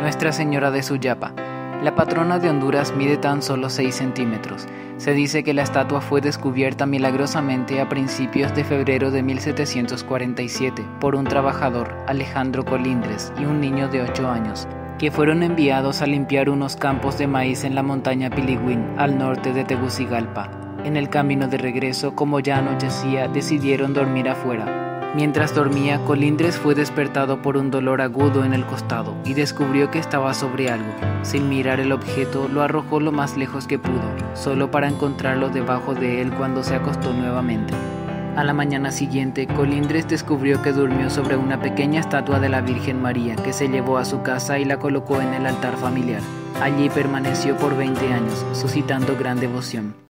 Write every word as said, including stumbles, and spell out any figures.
Nuestra Señora de Suyapa. La patrona de Honduras mide tan solo seis centímetros. Se dice que la estatua fue descubierta milagrosamente a principios de febrero de mil setecientos cuarenta y siete por un trabajador, Alejandro Colindres, y un niño de ocho años, que fueron enviados a limpiar unos campos de maíz en la montaña Piligüín, al norte de Tegucigalpa. En el camino de regreso, como ya anochecía, decidieron dormir afuera. Mientras dormía, Colindres fue despertado por un dolor agudo en el costado y descubrió que estaba sobre algo. Sin mirar el objeto, lo arrojó lo más lejos que pudo, solo para encontrarlo debajo de él cuando se acostó nuevamente. A la mañana siguiente, Colindres descubrió que durmió sobre una pequeña estatua de la Virgen María que se llevó a su casa y la colocó en el altar familiar. Allí permaneció por veinte años, suscitando gran devoción.